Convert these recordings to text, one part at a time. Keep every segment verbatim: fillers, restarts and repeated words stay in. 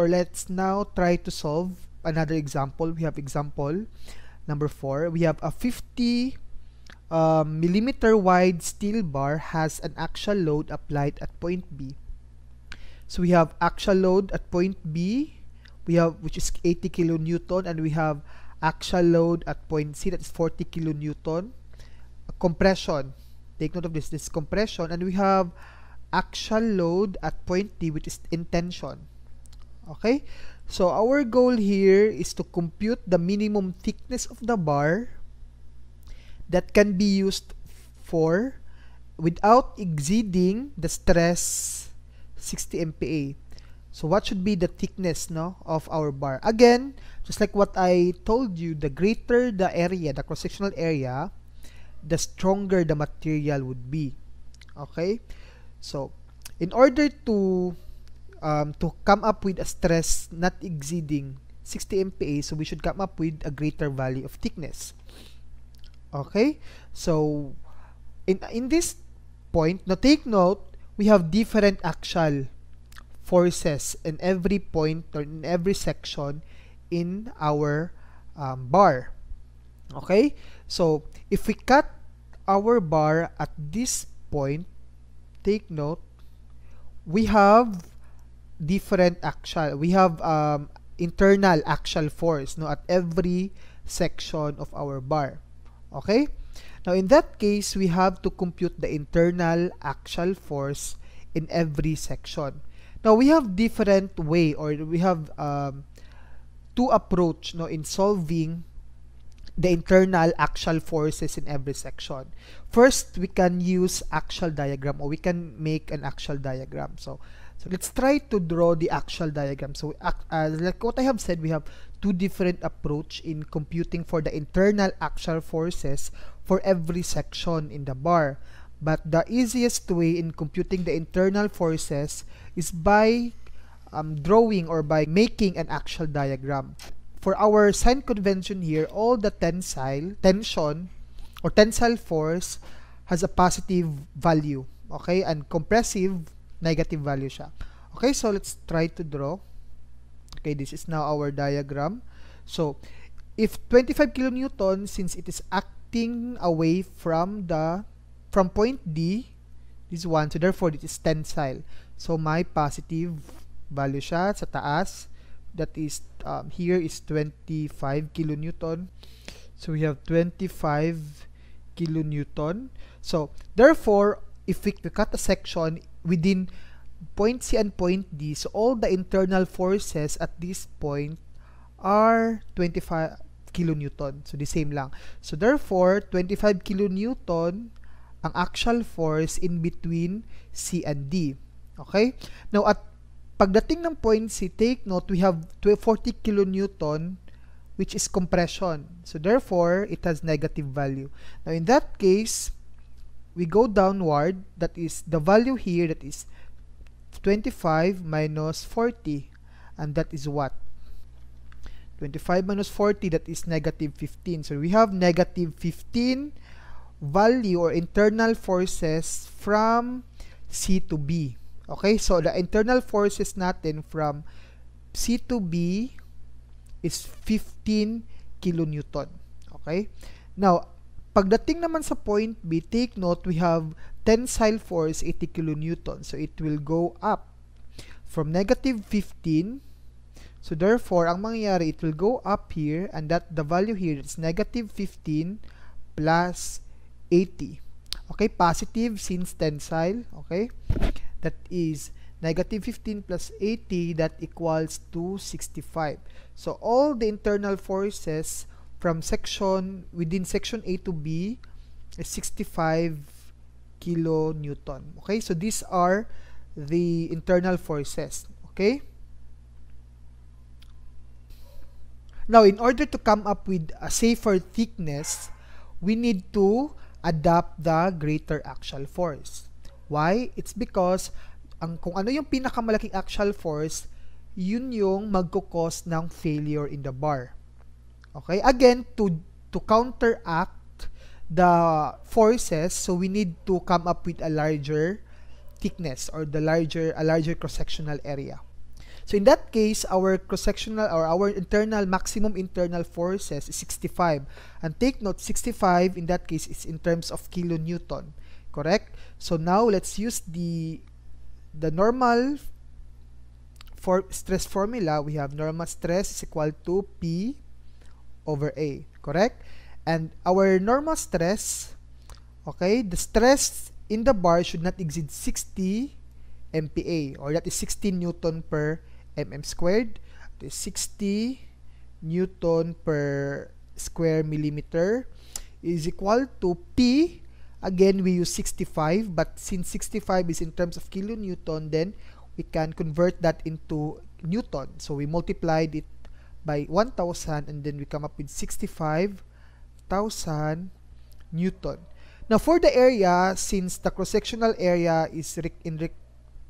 or let's now try to solve another example. We have example number four. We have a fifty uh, millimeter wide steel bar has an axial load applied at point B. So we have axial load at point B, we have which is eighty kilonewton, and we have axial load at point C, that is forty kilonewton. Compression, take note of this, this compression, and we have axial load at point D, which is in tension. Okay, so our goal here is to compute the minimum thickness of the bar that can be used for without exceeding the stress sixty M P A. So what should be the thickness no of our bar? Again, just like what I told you, the greater the area, the cross-sectional area, the stronger the material would be. Okay, so in order to um, to come up with a stress not exceeding sixty M P A, so we should come up with a greater value of thickness. Okay, so in in this point, now take note, we have different axial forces in every point or in every section in our um, bar. Okay, so if we cut our bar at this point, take note, we have different axial, we have um, internal axial force no at every section of our bar. Okay, now in that case, we have to compute the internal axial force in every section. Now we have different way, or we have um, two approach no in solving the internal axial forces in every section. First, we can use axial diagram, or we can make an axial diagram. So, so let's try to draw the axial diagram. So uh, like what I have said, we have two different approach in computing for the internal axial forces for every section in the bar. But the easiest way in computing the internal forces is by um, drawing or by making an axial diagram. For our sign convention here, all the tensile, tension or tensile force has a positive value, okay? And compressive, negative value siya. Okay, so let's try to draw. Okay, this is now our diagram. So, if twenty-five kilonewton, since it is acting away from the, from point D, this one, so therefore it is tensile. So, my positive value siya sa taas. That is um, here is twenty-five kilonewton, so we have twenty-five kilonewton. So therefore, if we cut a section within point C and point D, so all the internal forces at this point are twenty-five kilonewton, so the same lang. So therefore, twenty-five kilonewton ang axial force in between C and D. Okay, now at pagdating ng point C, take note, we have forty kilonewton, which is compression. So therefore, it has negative value. Now in that case, we go downward. That is the value here, that is twenty-five minus forty. And that is what? twenty-five minus forty, that is negative fifteen. So we have negative fifteen value or internal forces from C to B. Okay, so the internal forces natin from C to B is fifteen kilonewton. Okay, now pagdating naman sa point B, take note, we have tensile force eighty kilonewton, so it will go up from negative fifteen. So therefore, ang mangyayari, it will go up here, and that the value here is negative fifteen plus eighty. Okay, positive since tensile. Okay, that is negative fifteen plus eighty, that equals to sixty-five. So all the internal forces from section, within section A to B, is sixty-five kilonewton. Okay, so these are the internal forces. Okay, now in order to come up with a safer thickness, we need to adapt the greater axial force. Why? It's because ang kung ano yung pinakamalaking axial force, yun yung magko-cause ng failure in the bar. Okay? Again, to to counteract the forces, so we need to come up with a larger thickness or the larger a larger cross-sectional area. So in that case, our cross-sectional or our internal maximum internal forces is sixty-five. And take note, sixty-five in that case is in terms of kilonewton, correct? So now let's use the the normal for stress formula. We have normal stress is equal to P over A, correct? And our normal stress, okay, the stress in the bar should not exceed sixty M P A, or that is sixty newton per millimeter squared. That is sixty newton per square millimeter is equal to P. Again, we use sixty-five, but since sixty-five is in terms of kilonewton, then we can convert that into newton. So we multiplied it by one thousand, and then we come up with sixty-five thousand newton. Now for the area, since the cross-sectional area is rec in rec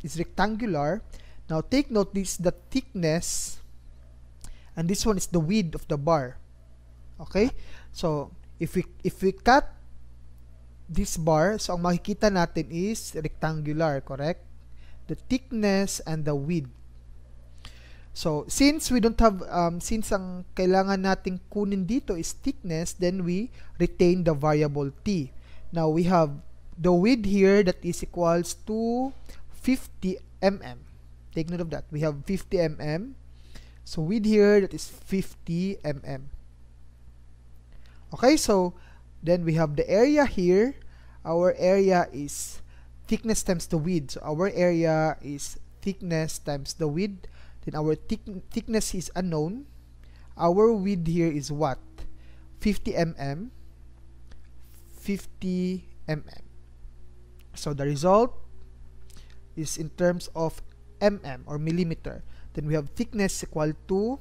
is rectangular, now take note, this is the thickness, and this one is the width of the bar. Okay? So if we if we cut this bar, so ang makikita natin is rectangular, correct? The thickness and the width. So since we don't have, um, since ang kailangan nating kunin dito is thickness, then we retain the variable t. Now we have the width here that is equals to fifty millimeters. Take note of that. We have fifty millimeters. So width here that is fifty millimeters. Okay, so then we have the area here. Our area is thickness times the width. So our area is thickness times the width. Then our thick thickness is unknown. Our width here is what? fifty millimeters. fifty millimeters. So the result is in terms of mm or millimeter. Then we have thickness equal to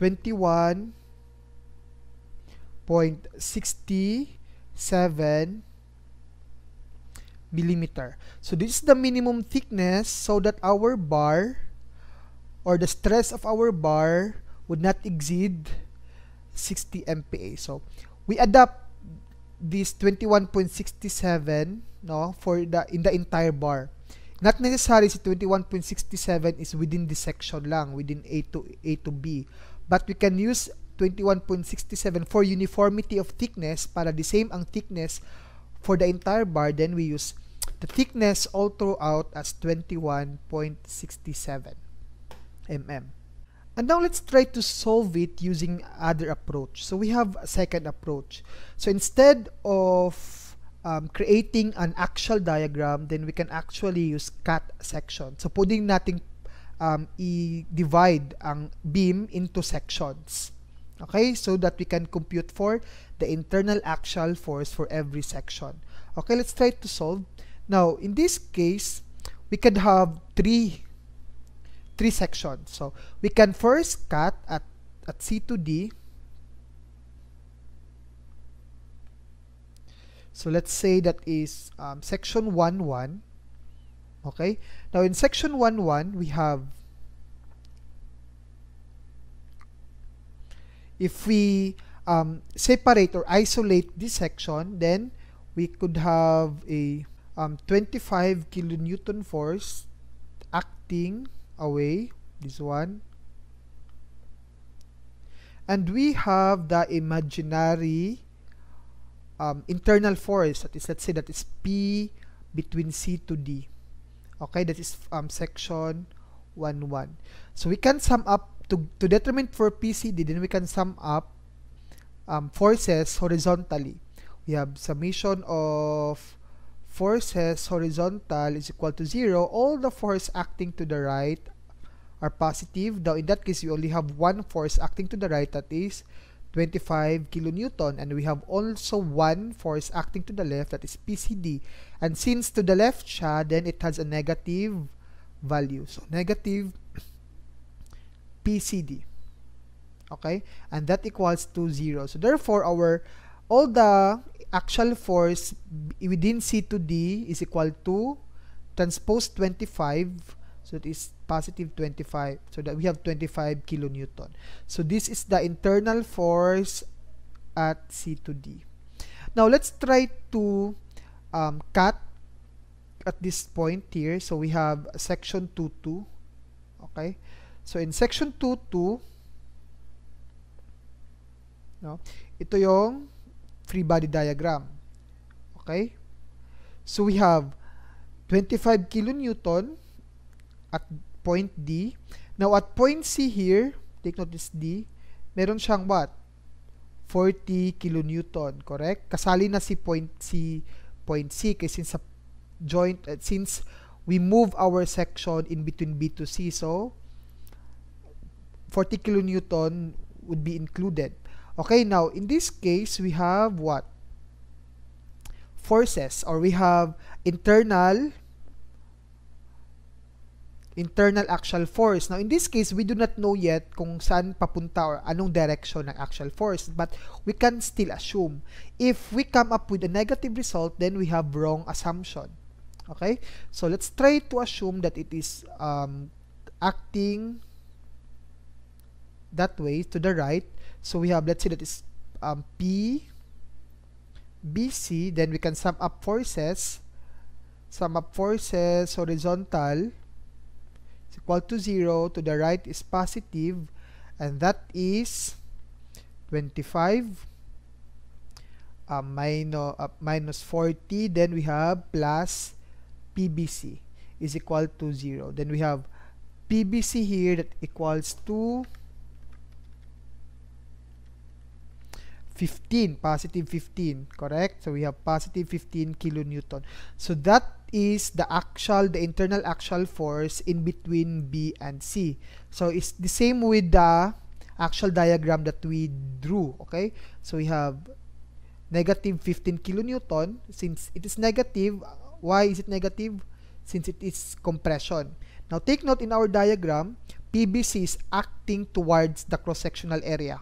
twenty-one point six seven millimeter. So this is the minimum thickness so that our bar or the stress of our bar would not exceed sixty M P A. So we adapt this twenty-one point six seven, no, for the in the entire bar. Not necessary si twenty-one point six seven is within this section lang, within A to A to B. But we can use twenty-one point six seven for uniformity of thickness, para the same ang thickness for the entire bar, then we use the thickness all throughout as twenty-one point six seven millimeters. And now let's try to solve it using other approach. So we have a second approach. So instead of um, creating an actual diagram, then we can actually use cut section. So pwedeng nating Um, i-divide ang beam into sections. Okay? So that we can compute for the internal axial force for every section. Okay, let's try to solve. Now, in this case, we could have three three sections. So, we can first cut at, at C to D. So, let's say that is um, section one, one. Okay, now in section one, one, we have, if we um, separate or isolate this section, then we could have a um, twenty-five kilonewton force acting away, this one. And we have the imaginary um, internal force, that is, let's say that is P between C to D. Okay, that is um, section one, one. So we can sum up, to, to determine for P C D, then we can sum up um, forces horizontally. We have summation of forces horizontal is equal to zero. All the force acting to the right are positive. Now in that case, we only have one force acting to the right, that is twenty-five kilonewton, and we have also one force acting to the left, that is P C D, and since to the left siya, then it has a negative value, so negative P C D. Okay, and that equals to zero. So therefore, our all the axial force within C to D is equal to transpose twenty-five, so it is positive twenty-five, so that we have twenty-five kilonewton. So this is the internal force at C to D. Now let's try to um, cut at this point here. So we have section two two. Okay, so in section two two, no, ito yung free body diagram. Okay, so we have twenty-five kilonewton at point D. Now at point C here, take note this D, meron siyang what? forty kilonewton, correct? Kasali na si point C, point C kasi sa joint, uh, since we move our section in between B to C, so forty kilonewton would be included. Okay, now in this case, we have what? Forces, or we have internal internal axial force. Now in this case, we do not know yet kung saan papunta or anong direction ng axial force, but we can still assume. If we come up with a negative result, then we have wrong assumption. Okay, so let's try to assume that it is um, acting that way to the right. So we have, let's say that is um, P, B C, then we can sum up forces, sum up forces horizontal is equal to zero, to the right is positive, and that is twenty-five uh, minus, uh, minus forty, then we have plus P B C is equal to zero. Then we have P B C here that equals to fifteen, positive fifteen, correct? So we have positive fifteen kilonewton. So that is the axial, the internal axial force in between B and C. So it's the same with the axial diagram that we drew, okay? So we have negative fifteen kilonewton. Since it is negative, why is it negative? Since it is compression. Now take note in our diagram, P B C is acting towards the cross-sectional area.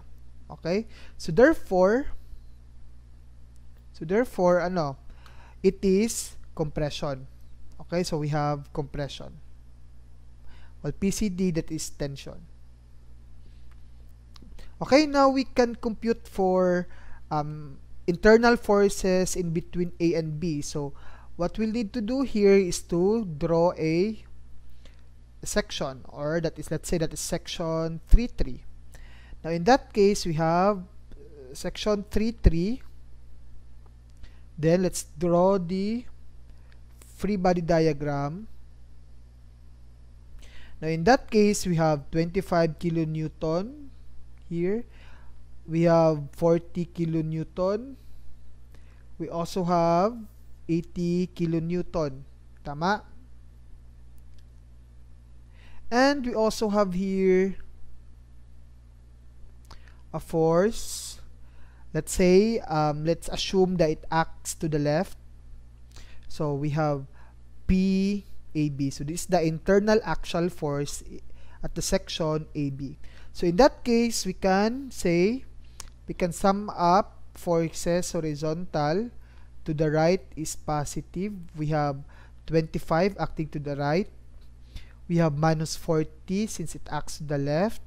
Okay, so therefore, so therefore, ano, it is compression. Okay, so we have compression. Well, P C D, that is tension. Okay, now we can compute for um, internal forces in between A and B. So what we'll need to do here is to draw a section, or that is, let's say that is section three three. Now, in that case, we have section three three. Then, let's draw the free body diagram. Now, in that case, we have twenty-five kilonewton here. We have forty kilonewton. We also have eighty kilonewton. Tama? And we also have here a force. Let's say, um, let's assume that it acts to the left. So we have P A B. So this is the internal axial force at the section A B. So in that case, we can say, we can sum up forces horizontal. To the right is positive. We have twenty-five acting to the right. We have minus forty since it acts to the left.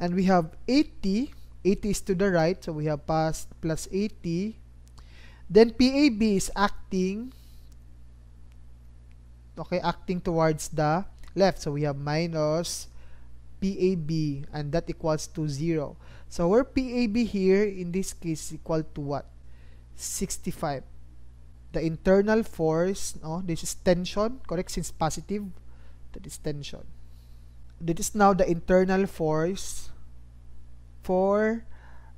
And we have eighty. eighty is to the right, so we have plus, plus eighty. Then P A B is acting, okay, acting towards the left, so we have minus P A B, and that equals to zero. So our P A B here, in this case, is equal to what? sixty-five. The internal force, no, this is tension, correct, since positive, that is tension. That is now the internal force for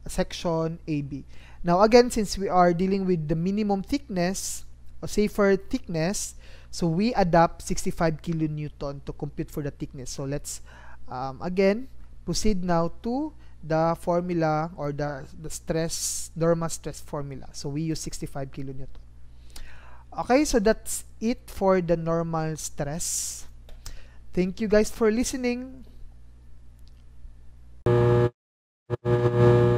section A B. Now again, since we are dealing with the minimum thickness or safer thickness, so we adapt sixty-five kilonewton to compute for the thickness. So let's um, again proceed now to the formula, or the, the stress, normal stress formula. So we use sixty-five kilonewton. Okay, so that's it for the normal stress. Thank you guys for listening. Thank you.